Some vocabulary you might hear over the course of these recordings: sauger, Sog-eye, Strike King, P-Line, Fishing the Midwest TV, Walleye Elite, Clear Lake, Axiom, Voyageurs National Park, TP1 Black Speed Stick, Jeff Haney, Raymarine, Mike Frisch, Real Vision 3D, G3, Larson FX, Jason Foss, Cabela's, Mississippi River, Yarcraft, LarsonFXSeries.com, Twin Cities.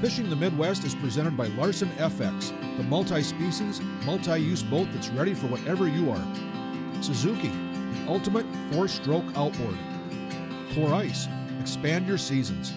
Fishing the Midwest is presented by Larson FX, the multi-species, multi-use boat that's ready for whatever you are. Suzuki, the ultimate four-stroke outboard. Core Ice, expand your seasons.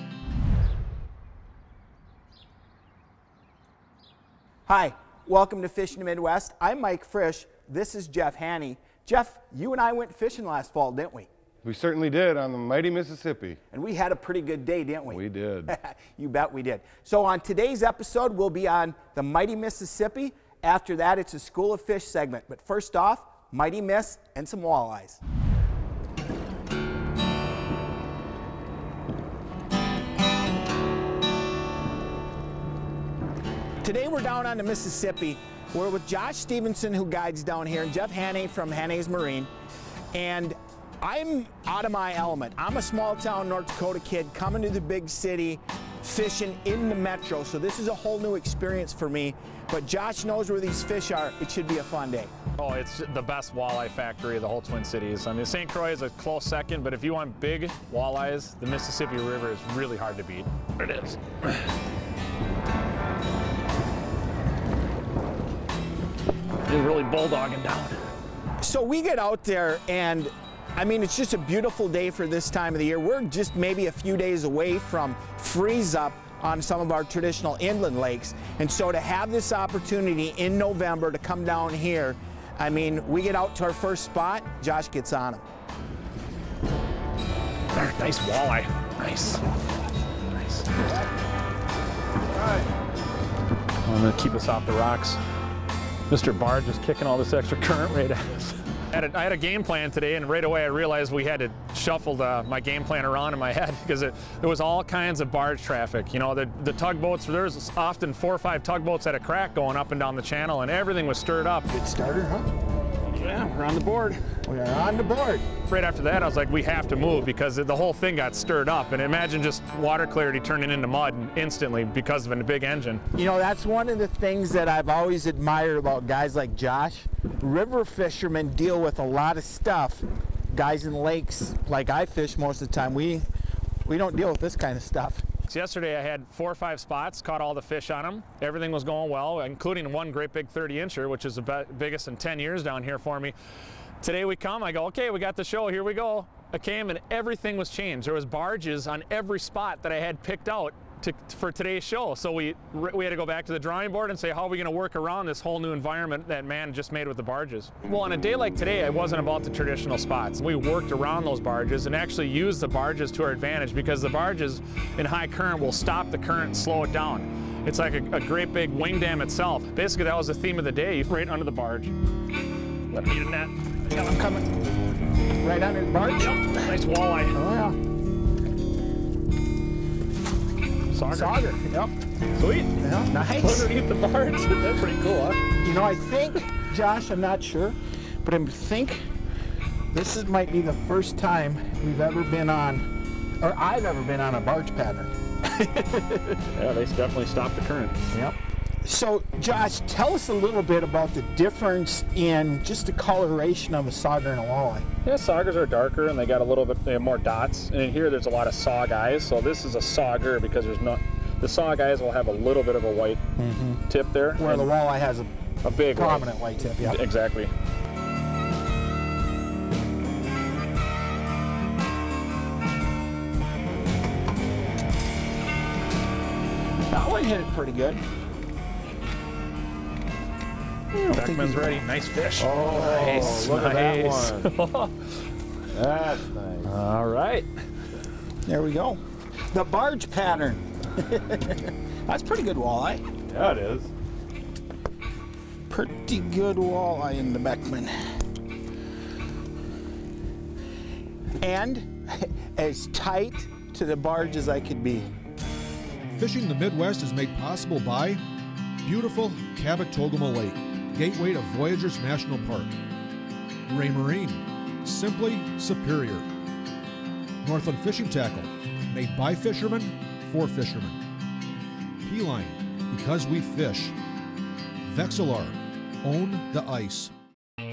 Hi, welcome to Fishing the Midwest. I'm Mike Frisch. This is Jeff Haney. Jeff, you and I went fishing last fall, didn't we? We certainly did on the Mighty Mississippi. And we had a pretty good day, didn't we? We did. You bet we did. So on today's episode, we'll be on the Mighty Mississippi. After that, it's a School of Fish segment. But first off, Mighty Miss and some walleyes. Today we're down on the Mississippi. We're with Josh Stevenson, who guides down here, and Jeff Haney from Hanna's Marine. And I'm out of my element. I'm a small town North Dakota kid coming to the big city, fishing in the metro. So this is a whole new experience for me, but Josh knows where these fish are. It should be a fun day. Oh, it's the best walleye factory of the whole Twin Cities. I mean, St. Croix is a close second, but if you want big walleyes, the Mississippi River is really hard to beat. There it is. They're really bulldogging down. So we get out there, and I mean, it's just a beautiful day for this time of the year. We're just maybe a few days away from freeze up on some of our traditional inland lakes. And so to have this opportunity in November to come down here, I mean, we get out to our first spot, Josh gets on him. Nice walleye. Nice. Nice. All right. I'm gonna keep us off the rocks. Mr. Barge is kicking all this extra current right at us. I had a game plan today, and right away I realized we had to shuffle my game plan around in my head, because there was all kinds of barge traffic. You know, the tugboats, there's often 4 or 5 tugboats at a crack going up and down the channel, and everything was stirred up. Good starter, huh? Yeah, we're on the board. We are on the board. Right after that, I was like, we have to move, because the whole thing got stirred up. And imagine just water clarity turning into mud instantly because of a big engine. You know, that's one of the things that I've always admired about guys like Josh. River fishermen deal with a lot of stuff. Guys in lakes, like I fish most of the time, we don't deal with this kind of stuff. So yesterday I had 4 or 5 spots, caught all the fish on them. Everything was going well, including one great big 30-incher, which is the biggest in 10 years down here for me. Today we come, I go, okay, we got the show, here we go. I came and everything was changed. There was barges on every spot that I had picked out for today's show. So we had to go back to the drawing board and say, how are we going to work around this whole new environment that man just made with the barges? Well, on a day like today, it wasn't about the traditional spots. We worked around those barges and actually used the barges to our advantage, because the barges in high current will stop the current and slow it down. It's like a great big wing dam itself. Basically, that was the theme of the day, right under the barge. Let me get a net. Yeah, I'm coming. Right under the barge? Yep. Nice walleye. Oh, yeah. Sauger. Yep. Sweet. Yeah. Nice. Underneath the barge. That's pretty cool, huh? You know, I think, Josh, I'm not sure, but I think this might be the first time we've ever been on, or I've ever been on a barge pattern. Yeah, they definitely stopped the current. Yep. So, Josh, tell us a little bit about the difference in just the coloration of a sauger and a walleye. Yeah, saugers are darker and they have more dots. And in here, there's a lot of saug eyes. So this is a sauger, because there's not, the saug eyes will have a little bit of a white tip there. Where the walleye has a big prominent white tip. Yeah, exactly. That one hit it pretty good. Beckman's ready. Nice fish. Oh, nice. Look nice. At that one. That's nice. All right. There we go. The barge pattern. That's pretty good walleye. Yeah, it is. Pretty good walleye in the Beckman. And as tight to the barge as I could be. Fishing the Midwest is made possible by beautiful Kabetogama Lake, gateway to Voyageurs National Park. Raymarine, simply superior. Northland Fishing Tackle, made by fishermen, for fishermen. P-Line, because we fish. Vexilar, own the ice.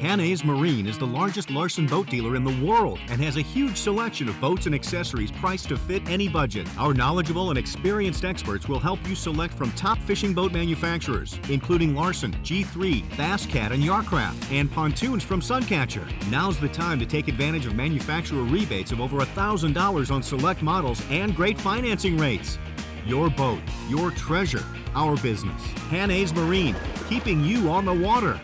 Hanna's Marine is the largest Larson boat dealer in the world and has a huge selection of boats and accessories priced to fit any budget. Our knowledgeable and experienced experts will help you select from top fishing boat manufacturers, including Larson, G3, Basscat, and Yarcraft, and pontoons from Suncatcher. Now's the time to take advantage of manufacturer rebates of over $1,000 on select models and great financing rates. Your boat, your treasure, our business. Hanna's Marine, keeping you on the water.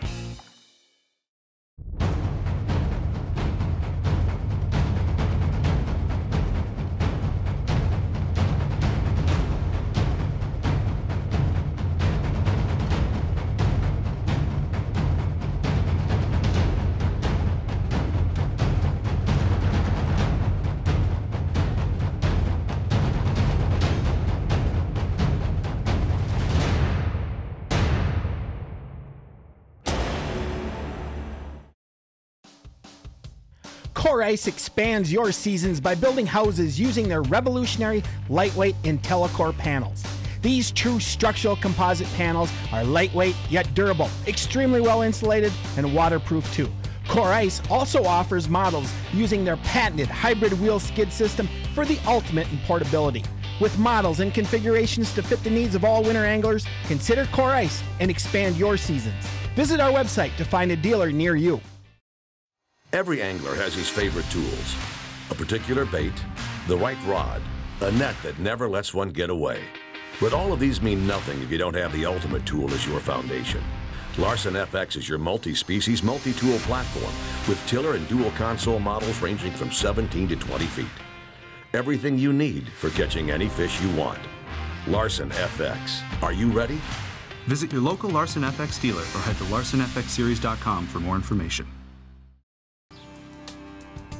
Core Ice expands your seasons by building houses using their revolutionary lightweight IntelliCore panels. These true structural composite panels are lightweight yet durable, extremely well insulated, and waterproof too. Core Ice also offers models using their patented hybrid wheel skid system for the ultimate in portability. With models and configurations to fit the needs of all winter anglers, consider Core Ice and expand your seasons. Visit our website to find a dealer near you. Every angler has his favorite tools, a particular bait, the right rod, a net that never lets one get away. But all of these mean nothing if you don't have the ultimate tool as your foundation. Larson FX is your multi-species, multi-tool platform with tiller and dual console models ranging from 17 to 20 feet. Everything you need for catching any fish you want. Larson FX. Are you ready? Visit your local Larson FX dealer or head to LarsonFXSeries.com for more information.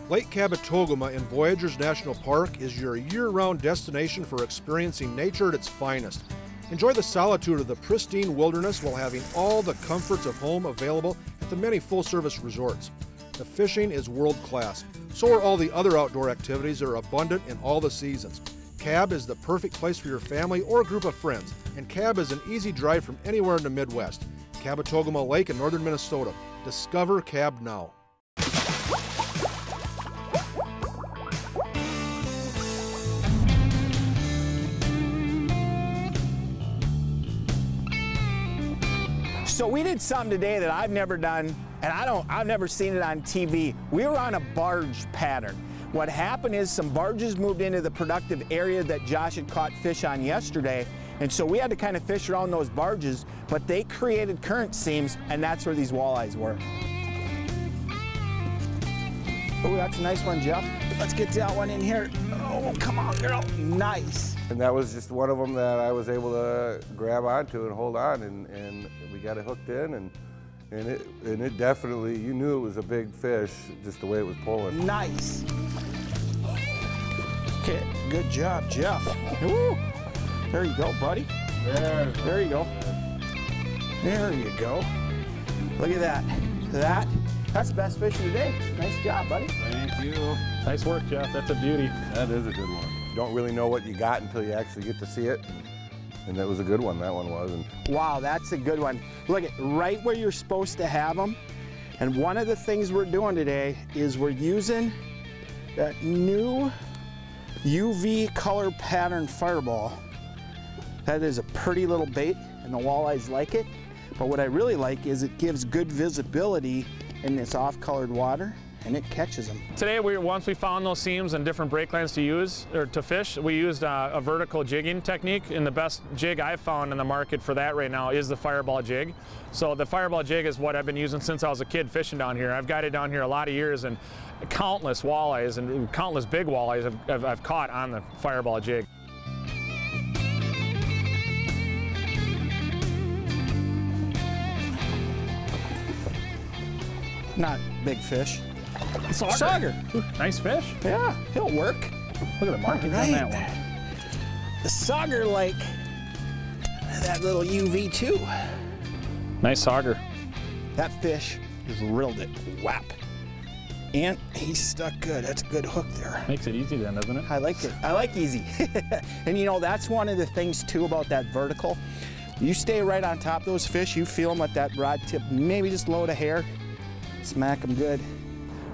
Lake Kabetogama in Voyageurs National Park is your year-round destination for experiencing nature at its finest. Enjoy the solitude of the pristine wilderness while having all the comforts of home available at the many full-service resorts. The fishing is world-class, so are all the other outdoor activities that are abundant in all the seasons. Cab is the perfect place for your family or group of friends, and Cab is an easy drive from anywhere in the Midwest. Kabetogama Lake in northern Minnesota. Discover Cab now. So we did something today that I've never done, and I've never seen it on TV. We were on a barge pattern. What happened is some barges moved into the productive area that Josh had caught fish on yesterday, and so we had to kind of fish around those barges, but they created current seams, and that's where these walleyes were. Oh, that's a nice one, Jeff. Let's get that one in here. Oh, come on, girl. Nice. And that was just one of them that I was able to grab onto and hold on, and we got it hooked in, and it definitely, you knew it was a big fish, just the way it was pulling. Nice. Okay, good job, Jeff. Woo. There you go, buddy. There you go. There you go. Look at that. That's the best fish of the day. Nice job, buddy. Thank you. Nice work, Jeff. That's a beauty. That is a good one. You don't really know what you got until you actually get to see it. And that was a good one, that one was. Wow, that's a good one. Look, right where you're supposed to have them. And one of the things we're doing today is we're using that new UV color pattern Fireball. That is a pretty little bait, and the walleyes like it. But what I really like is it gives good visibility in this off-colored water, and it catches them. Today, once we found those seams and different brake lines to use, or to fish, we used a vertical jigging technique, and the best jig I've found in the market for that right now is the Fireball jig. So the Fireball jig is what I've been using since I was a kid fishing down here. I've guided down here a lot of years, and countless walleyes and countless big walleyes I've caught on the Fireball jig. Not big fish. Sauger. Nice fish. Yeah, he'll work. Look at the markings on that one. The sauger, like that little UV too. Nice sauger. That fish just reeled it. Whap. And he's stuck good. That's a good hook there. Makes it easy then, doesn't it? I liked it. I like easy. And you know, that's one of the things too about that vertical. You stay right on top of those fish, you feel them at that rod tip, maybe just load a hair. Smack them good.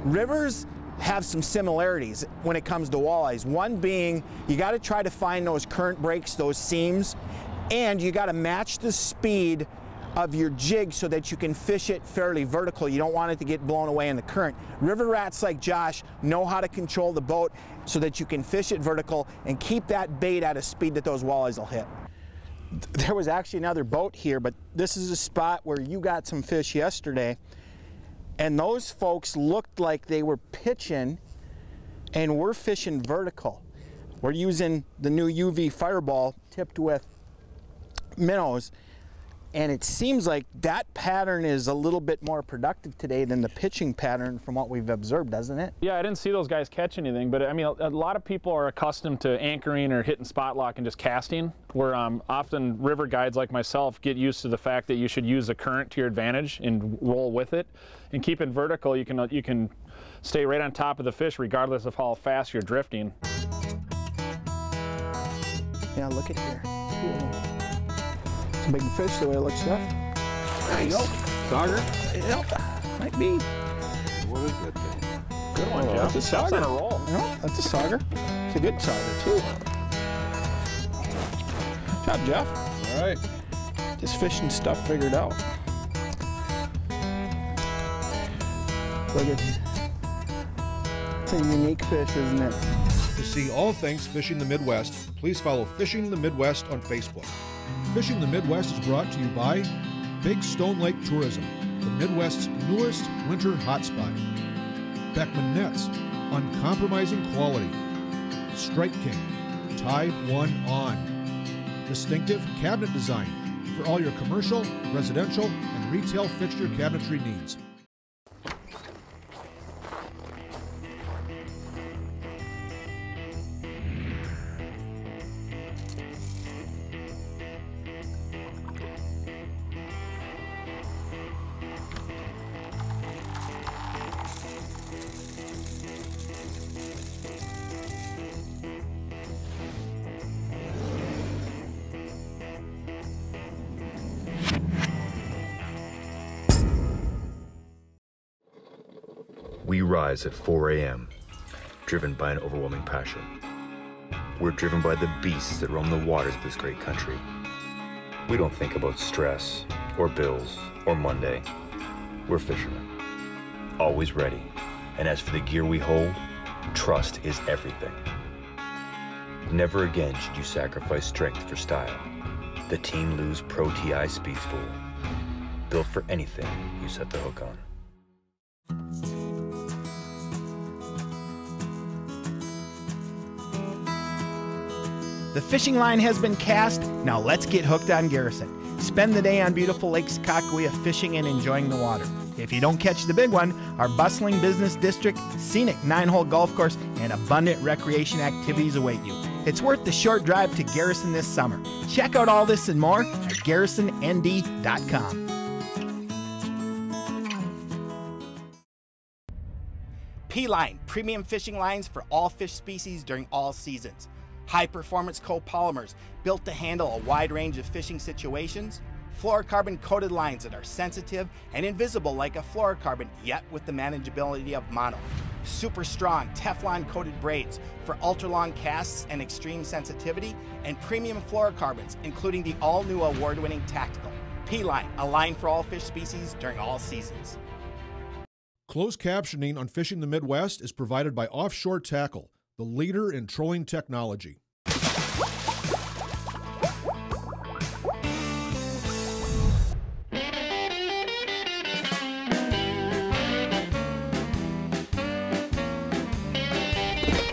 Rivers have some similarities when it comes to walleyes. One being, you got to try to find those current breaks, those seams, and you got to match the speed of your jig so that you can fish it fairly vertical. You don't want it to get blown away in the current. River rats like Josh know how to control the boat so that you can fish it vertical and keep that bait at a speed that those walleyes will hit. There was actually another boat here, but this is a spot where you got some fish yesterday, and those folks looked like they were pitching, and we're fishing vertical. We're using the new UV Fireball tipped with minnows, and it seems like that pattern is a little bit more productive today than the pitching pattern from what we've observed, doesn't it? Yeah, I didn't see those guys catch anything, but I mean, a lot of people are accustomed to anchoring or hitting spot lock and just casting, where often river guides like myself get used to the fact that you should use the current to your advantage and roll with it. And keep it vertical, you can stay right on top of the fish regardless of how fast you're drifting. Yeah, look at here. Cool. Big fish the way it looks now. Nice. Sauger? Yep. Might be. What a good thing. Good one, Jeff. That's a sauger. On a roll. No, that's a sauger. It's a good sauger, too. Good job, Jeff. All right. Just fishing stuff figured out. Look at it. It's a unique fish, isn't it? To see all things Fishing the Midwest, please follow Fishing the Midwest on Facebook. Fishing the Midwest is brought to you by Big Stone Lake Tourism, the Midwest's newest winter hotspot. Beckman Nets, uncompromising quality. Strike King, Tide One On. Distinctive cabinet design for all your commercial, residential, and retail fixture cabinetry needs. We rise at 4 a.m., driven by an overwhelming passion. We're driven by the beasts that roam the waters of this great country. We don't think about stress, or bills, or Monday. We're fishermen, always ready. And as for the gear we hold, trust is everything. Never again should you sacrifice strength for style. The Team Lewes Pro TI Speed Spool, built for anything you set the hook on. The fishing line has been cast, now let's get hooked on Garrison. Spend the day on beautiful Lake Sakakawea fishing and enjoying the water. If you don't catch the big one, our bustling business district, scenic 9-hole golf course, and abundant recreation activities await you. It's worth the short drive to Garrison this summer. Check out all this and more at GarrisonND.com. P-Line, premium fishing lines for all fish species during all seasons. High-performance copolymers built to handle a wide range of fishing situations, fluorocarbon-coated lines that are sensitive and invisible like a fluorocarbon, yet with the manageability of mono. Super strong Teflon-coated braids for ultra-long casts and extreme sensitivity, and premium fluorocarbons, including the all-new award-winning Tactical. P-Line, a line for all fish species during all seasons. Closed captioning on Fishing the Midwest is provided by Offshore Tackle, the leader in trolling technology.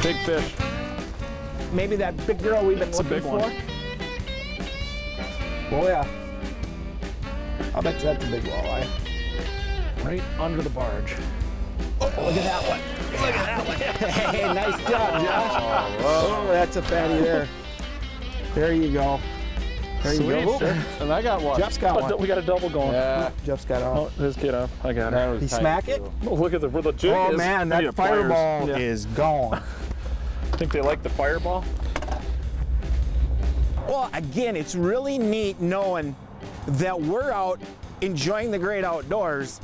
Big fish. Maybe that big girl we've been looking for. One. Oh yeah. I'll bet you that's a big walleye. Right under the barge. Oh, look at that one. Look at that one. Hey, nice job, Josh. Oh, that's a fatty there. There you go. There you go. Sir. And I got one. Jeff's got one. We got a double going. Yeah. Jeff's got off. Oh, this kid off. I got it. He smack it? Oh, look at where the jig is. Oh, man, that fireball is gone. I think they like the fireball. Well, again, it's really neat knowing that we're out enjoying the great outdoors,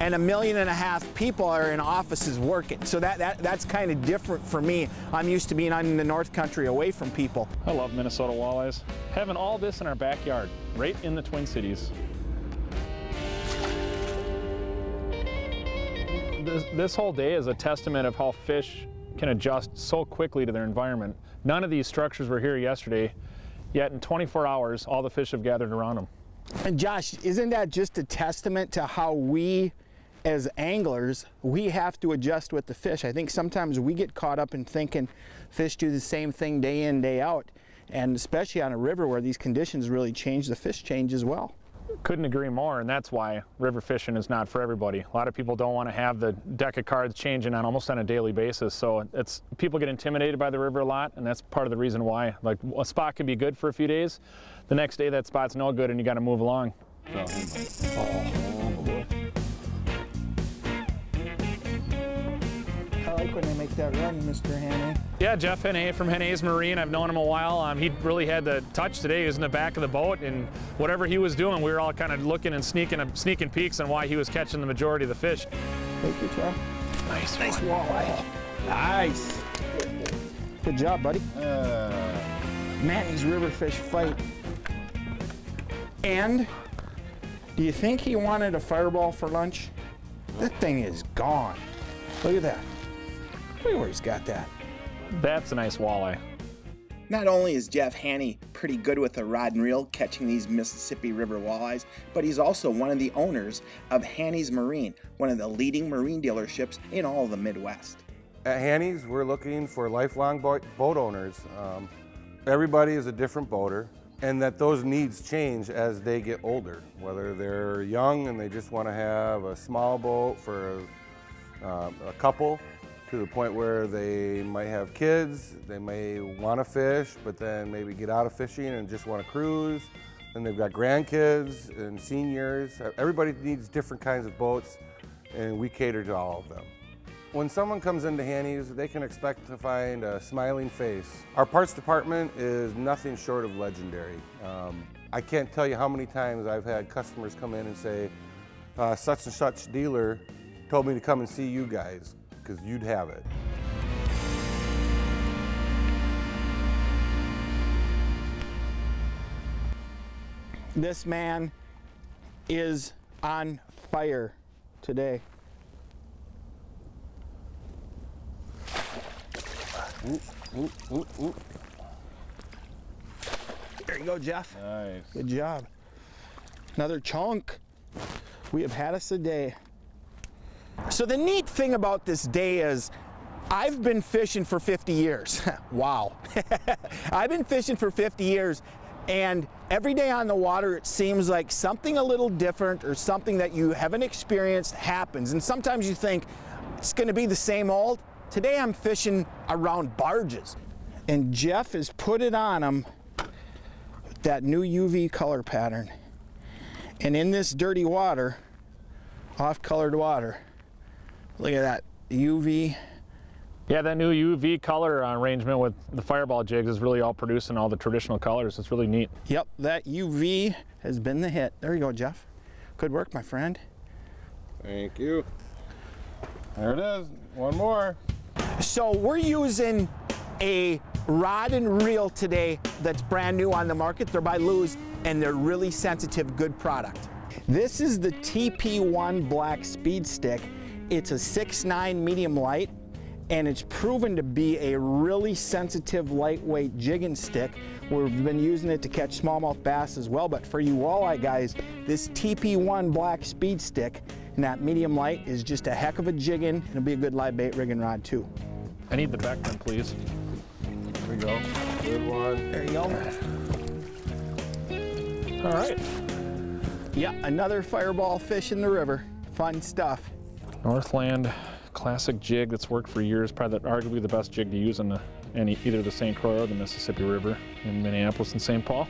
and 1.5 million people are in offices working. So that's kind of different for me. I'm used to being out in the North Country away from people. I love Minnesota walleyes. Having all this in our backyard, right in the Twin Cities. This whole day is a testament of how fish can adjust so quickly to their environment. None of these structures were here yesterday, yet in 24 hours, all the fish have gathered around them. And Josh, isn't that just a testament to how we, as anglers, we have to adjust with the fish? I think sometimes we get caught up in thinking fish do the same thing day in, day out, and especially on a river where these conditions really change, the fish change as well. Couldn't agree more, and that's why river fishing is not for everybody. A lot of people don't want to have the deck of cards changing on almost on a daily basis, so it's people get intimidated by the river a lot, and that's part of the reason why. Like, a spot can be good for a few days, the next day that spot's no good and you got to move along. I like when they make that run, Mr. Haney. Yeah, Jeff Haney from Hennessy's Marine. I've known him a while. He really had the touch today. He was in the back of the boat, and whatever he was doing, we were all kind of looking and sneaking peeks on why he was catching the majority of the fish. Thank you, Jeff. Nice walleye. Nice. Good job, buddy. Manny's river fish fight. And do you think he wanted a Fireball for lunch? That thing is gone. Look at that. Look where he's got that. That's a nice walleye. Not only is Jeff Haney pretty good with a rod and reel catching these Mississippi River walleyes, but he's also one of the owners of Hanna's Marine, one of the leading marine dealerships in all of the Midwest. At Hanna's, we're looking for lifelong boat owners. Everybody is a different boater, and that those needs change as they get older, whether they're young and they just want to have a small boat for a couple, to the point where they might have kids, they may want to fish, but then maybe get out of fishing and just want to cruise. Then they've got grandkids and seniors. Everybody needs different kinds of boats, and we cater to all of them. When someone comes into Hanna's, they can expect to find a smiling face. Our parts department is nothing short of legendary. I can't tell you how many times I've had customers come in and say, such and such dealer told me to come and see you guys, because you'd have it. This man is on fire today. Ooh. There you go, Jeff. Nice. Good job. Another chunk. We have had us a day. So the neat thing about this day is I've been fishing for 50 years. Wow. I've been fishing for 50 years, and every day on the water it seems like something a little different or something that you haven't experienced happens. And sometimes you think it's going to be the same old. Today I'm fishing around barges. And Jeff has put it on them with that new UV color pattern. And in this dirty water, off-colored water, look at that UV. Yeah, that new UV color arrangement with the Fireball jigs is really all producing all the traditional colors. It's really neat. Yep, that UV has been the hit. There you go, Jeff. Good work, my friend. Thank you. There it is. One more. So we're using a rod and reel today that's brand new on the market. They're by Lou's, and they're really sensitive, good product. This is the TP1 Black Speed Stick. It's a 6'9" medium light, and it's proven to be a really sensitive, lightweight jigging stick. We've been using it to catch smallmouth bass as well, but for you walleye guys, this TP1 Black Speed Stick and that medium light is just a heck of a jigging. It'll be a good live bait rigging rod too. I need the Beckman, please. There we go. Good one. There you go. All right. Yeah, another Fireball fish in the river. Fun stuff. Northland classic jig that's worked for years, probably arguably the best jig to use in either the St. Croix or the Mississippi River in Minneapolis and St. Paul.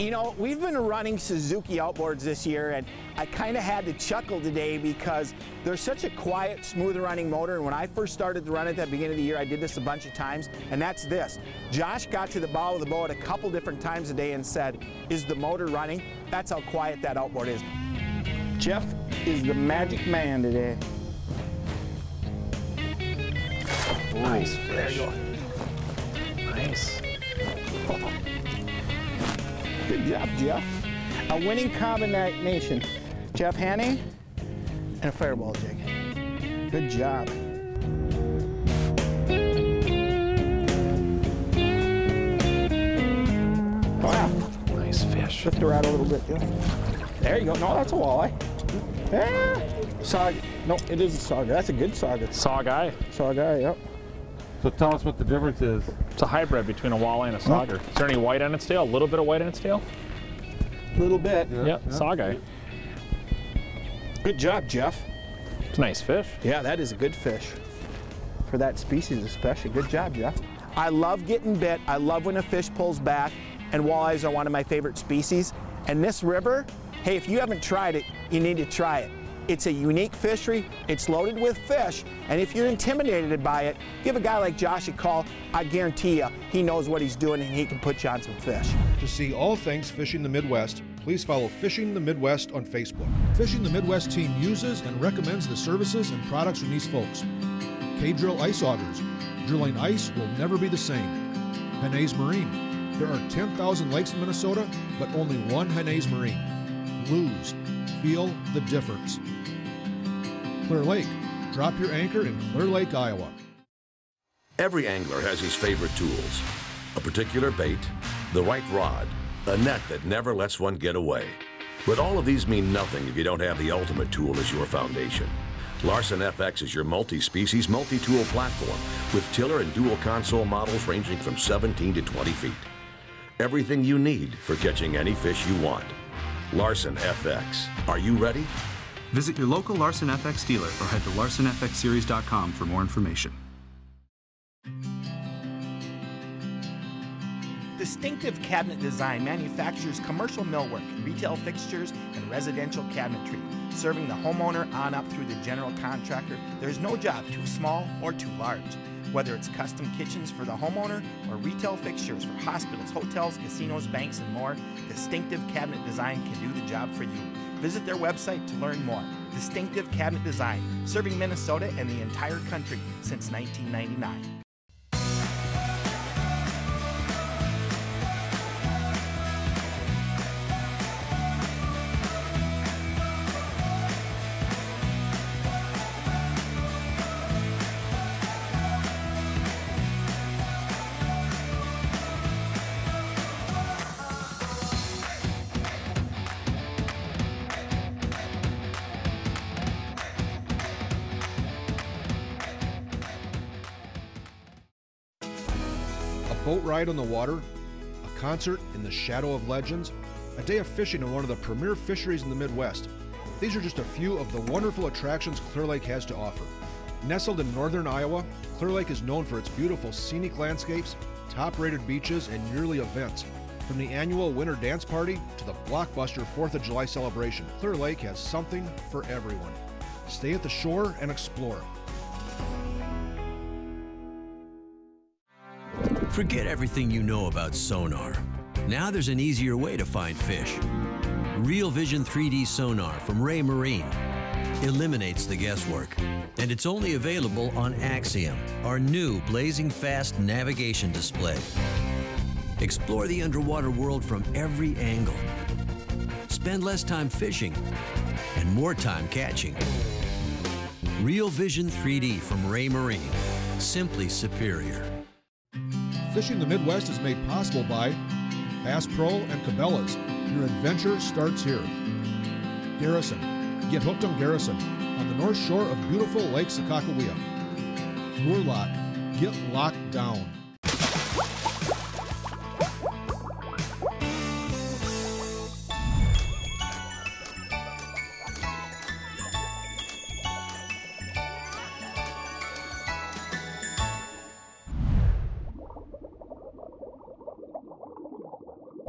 You know, we've been running Suzuki outboards this year, and I kind of had to chuckle today because they're such a quiet, smooth running motor. And when I first started to run at the beginning of the year, I did this a bunch of times, and that's this. Josh got to the bow of the boat a couple different times a day and said, is the motor running? That's how quiet that outboard is. Jeff, is the magic man today. Ooh, nice fish. Nice. Good job, Jeff. A winning combination. Jeff Haney and a Fireball jig. Good job. Wow. Nice fish. Lift her out a little bit, Jeff. There you go. No, that's a walleye. Yeah. Sog. No, it is a sauger. That's a good sauger. Sog-eye. Sog-eye, yep. So tell us what the difference is. It's a hybrid between a walleye and a sauger. Is there any white on its tail? A little bit of white on its tail? A little bit. Yeah, yep. Sog-eye. Good job, Jeff. It's a nice fish. Yeah, that is a good fish. For that species especially. Good job, Jeff. I love getting bit. I love when a fish pulls back. And walleyes are one of my favorite species. And this river, hey, if you haven't tried it, you need to try it. It's a unique fishery, it's loaded with fish, and if you're intimidated by it, give a guy like Josh a call. I guarantee you, he knows what he's doing and he can put you on some fish. To see all things Fishing the Midwest, please follow Fishing the Midwest on Facebook. Fishing the Midwest team uses and recommends the services and products from these folks. K-Drill Ice Augers. Drilling ice will never be the same. Hanna's Marine. There are 10,000 lakes in Minnesota, but only one Hanna's Marine. Lose. Feel the difference. Clear Lake. Drop your anchor in Clear Lake, Iowa. Every angler has his favorite tools. A particular bait, the right rod, a net that never lets one get away. But all of these mean nothing if you don't have the ultimate tool as your foundation. Larson FX is your multi-species, multi-tool platform with tiller and dual console models ranging from 17 to 20 feet. Everything you need for catching any fish you want. Larson FX. Are you ready? Visit your local Larson FX dealer or head to LarsonFXSeries.com for more information. Distinctive cabinet design manufactures commercial millwork, retail fixtures, and residential cabinetry, serving the homeowner on up through the general contractor. There's no job too small or too large. Whether it's custom kitchens for the homeowner or retail fixtures for hospitals, hotels, casinos, banks, and more, Distinctive Cabinet Design can do the job for you. Visit their website to learn more. Distinctive Cabinet Design, serving Minnesota and the entire country since 1999. Boat ride on the water, a concert in the shadow of legends, a day of fishing in one of the premier fisheries in the Midwest. These are just a few of the wonderful attractions Clear Lake has to offer. Nestled in northern Iowa, Clear Lake is known for its beautiful scenic landscapes, top-rated beaches, and yearly events. From the annual winter dance party to the blockbuster 4th of July celebration, Clear Lake has something for everyone. Stay at the shore and explore. Forget everything you know about sonar. Now there's an easier way to find fish. Real Vision 3D sonar from Raymarine eliminates the guesswork. And it's only available on Axiom, our new blazing fast navigation display. Explore the underwater world from every angle. Spend less time fishing and more time catching. Real Vision 3D from Raymarine, simply superior. Fishing the Midwest is made possible by Bass Pro and Cabela's. Your adventure starts here. Garrison. Get hooked on Garrison on the north shore of beautiful Lake Sakakawea. Moorlock. Get locked down.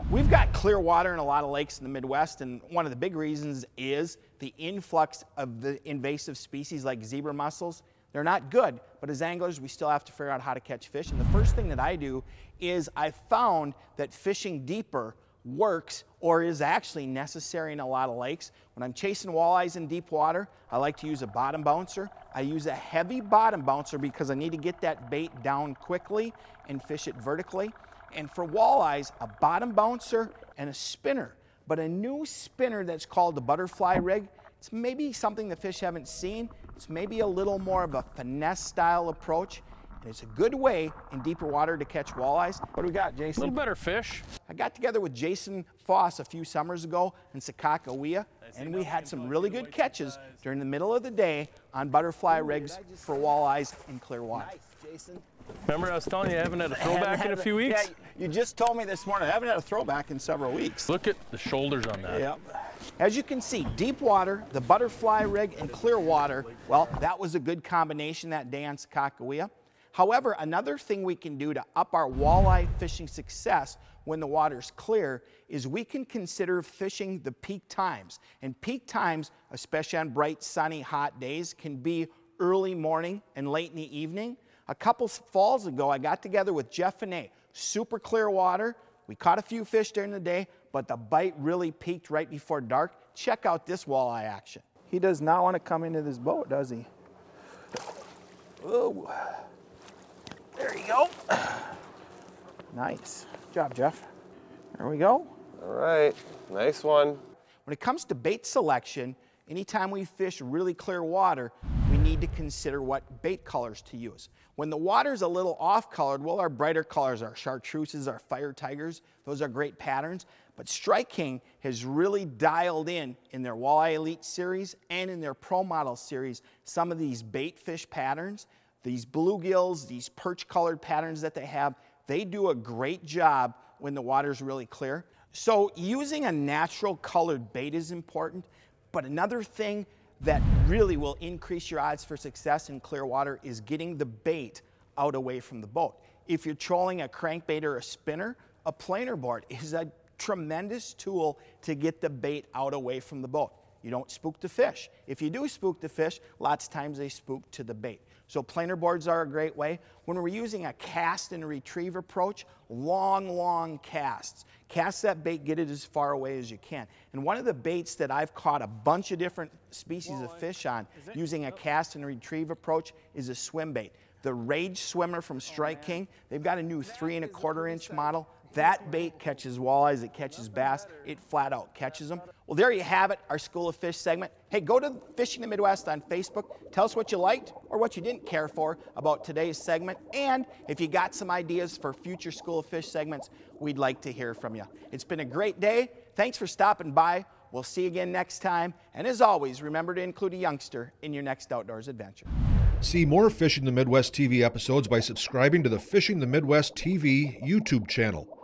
We've got clear water in a lot of lakes in the Midwest, and one of the big reasons is the influx of the invasive species like zebra mussels. They're not good, but as anglers, we still have to figure out how to catch fish. And the first thing that I do is I found that fishing deeper works or is actually necessary in a lot of lakes. When I'm chasing walleyes in deep water, I like to use a bottom bouncer. I use a heavy bottom bouncer because I need to get that bait down quickly and fish it vertically. And for walleyes, a bottom bouncer and a spinner. But a new spinner that's called the butterfly rig, it's maybe something the fish haven't seen. It's maybe a little more of a finesse style approach. And it's a good way in deeper water to catch walleyes. What do we got, Jason? A little better fish. I got together with Jason Foss a few summers ago in Sakakawea, and we had some really good catches during the middle of the day on butterfly rigs for walleyes in clear water. Nice, Jason. Remember I was telling you I haven't had a throwback in a few weeks? Yeah, you just told me this morning I haven't had a throwback in several weeks. Look at the shoulders on that. Yep. As you can see, deep water, the butterfly rig, and clear water, well, that was a good combination that day on Sakakawea. However, another thing we can do to up our walleye fishing success when the water's clear is we can consider fishing the peak times. And peak times, especially on bright, sunny, hot days, can be early morning and late in the evening. A couple falls ago, I got together with Jeff Haney, super clear water. We caught a few fish during the day, but the bite really peaked right before dark. Check out this walleye action. He does not want to come into this boat, does he? Whoa. There you go. Nice. Good job, Jeff. There we go. All right, nice one. When it comes to bait selection, anytime we fish really clear water, we need to consider what bait colors to use. When the water's a little off-colored, well, our brighter colors, our chartreuses, our fire tigers, those are great patterns. But Strike King has really dialed in their Walleye Elite series and in their Pro Model series, some of these bait fish patterns. These bluegills, these perch-colored patterns that they have, they do a great job when the water's really clear. So using a natural colored bait is important, but another thing that really will increase your odds for success in clear water is getting the bait out away from the boat. If you're trolling a crankbait or a spinner, a planer board is a tremendous tool to get the bait out away from the boat. You don't spook the fish. If you do spook the fish, lots of times they spook to the bait. So planer boards are a great way. When we're using a cast and retrieve approach, long casts. Cast that bait, get it as far away as you can. And one of the baits that I've caught a bunch of different species of fish on using a cast and retrieve approach is a swim bait. The Rage Swimmer from Strike King, they've got a new 3¼ inch model. That bait catches walleyes, it catches bass, it flat out catches them. Well, there you have it, our School of Fish segment. Hey, go to Fishing the Midwest on Facebook. Tell us what you liked or what you didn't care for about today's segment. And if you got some ideas for future School of Fish segments, we'd like to hear from you. It's been a great day. Thanks for stopping by. We'll see you again next time. And as always, remember to include a youngster in your next outdoors adventure. See more Fishing the Midwest TV episodes by subscribing to the Fishing the Midwest TV YouTube channel.